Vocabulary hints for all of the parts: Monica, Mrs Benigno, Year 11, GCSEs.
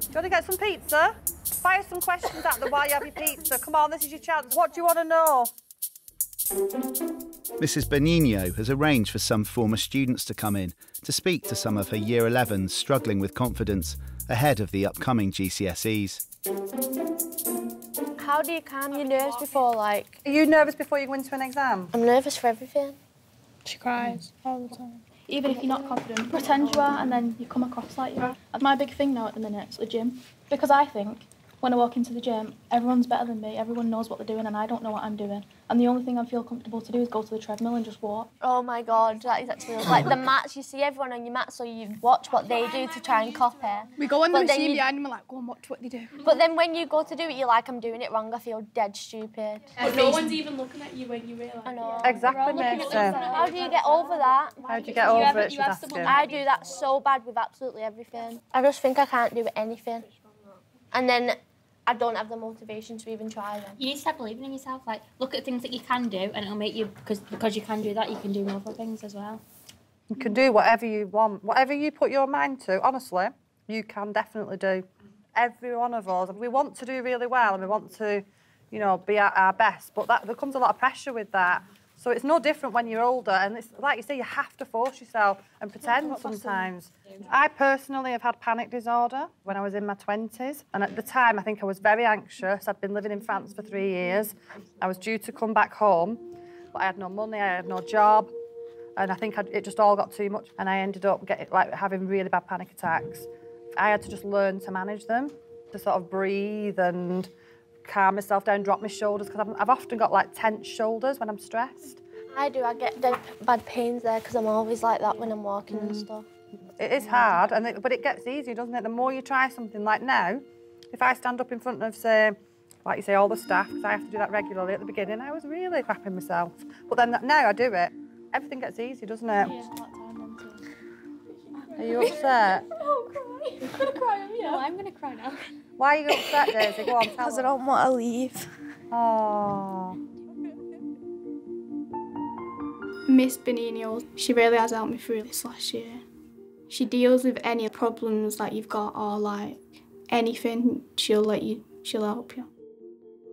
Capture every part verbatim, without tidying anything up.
Do you want to get some pizza? Fire some questions at them while you have your pizza. Come on, this is your chance. What do you want to know? Mrs Benigno has arranged for some former students to come in to speak to some of her Year elevens struggling with confidence ahead of the upcoming G C S Es. How do you calm your nerves before, like... Are you nervous before you go into an exam? I'm nervous for everything. She cries all the time. Even if you're not confident, pretend you are and then you come across like you are. My big thing now at the minute is the gym, because I think when I walk into the gym, everyone's better than me, everyone knows what they're doing and I don't know what I'm doing. And the only thing I feel comfortable to do is go to the treadmill and just walk. Oh my God, that is actually... like the mats, you see everyone on your mat, so you watch what they do to try and copy. We go on the machine behind and we're like, go and watch what they do. But then when you go to do it, you're like, I'm doing it wrong, I feel dead stupid. But no one's even looking at you when you realise. I know. Exactly, Mason. How do you get over that? How do you get over it, she's asking. I do that so bad with absolutely everything. I just think I can't do anything. And then... I don't have the motivation to even try them. You need to start believing in yourself. Like, look at things that you can do, and it'll make you because because you can do that, you can do other things as well. You can do whatever you want, whatever you put your mind to. Honestly, you can definitely do. Every one of us, we want to do really well, and we want to, you know, be at our best. But that there comes a lot of pressure with that. So it's no different when you're older, and it's like you say, you have to force yourself and pretend sometimes. I personally have had panic disorder when I was in my twenties, and at the time I think I was very anxious. I'd been living in France for three years. I was due to come back home, but I had no money, I had no job, and I think I'd, it just all got too much, and I ended up getting like having really bad panic attacks. I had to just learn to manage them, to sort of breathe and calm myself down, drop my shoulders, because I've, I've often got like tense shoulders when I'm stressed. I do, I get dead, bad pains there because I'm always like that when I'm walking mm. and stuff. It is hard, and it, but it gets easier, doesn't it? The more you try something, like now, if I stand up in front of, say, like you say, all the staff, because I have to do that regularly at the beginning, I was really crapping myself. But then now I do it, everything gets easier, doesn't it? Yeah, that time then. Are you upset? Oh, cry. I'm going to cry, I'm here. No, I'm going to cry now. Why are you upset, Daisy? Go on, tell Because I don't want to leave. Oh. Miss Benigno, she really has helped me through this last year. She deals with any problems that you've got or like anything, she'll let you, she'll help you.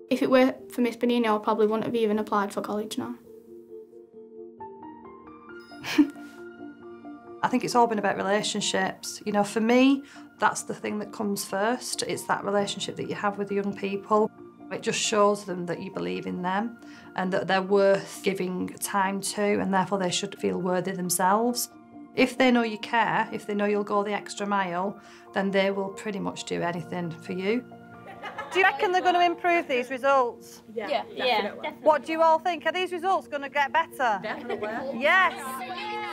If it were for Miss Benigno, I probably wouldn't have even applied for college now. I think it's all been about relationships. You know, for me, that's the thing that comes first. It's that relationship that you have with the young people. It just shows them that you believe in them and that they're worth giving time to, and therefore they should feel worthy themselves. If they know you care, if they know you'll go the extra mile, then they will pretty much do anything for you. Do you reckon they're going to improve these results? Yeah, yeah, definitely. What do you all think? Are these results going to get better? Definitely. Yes.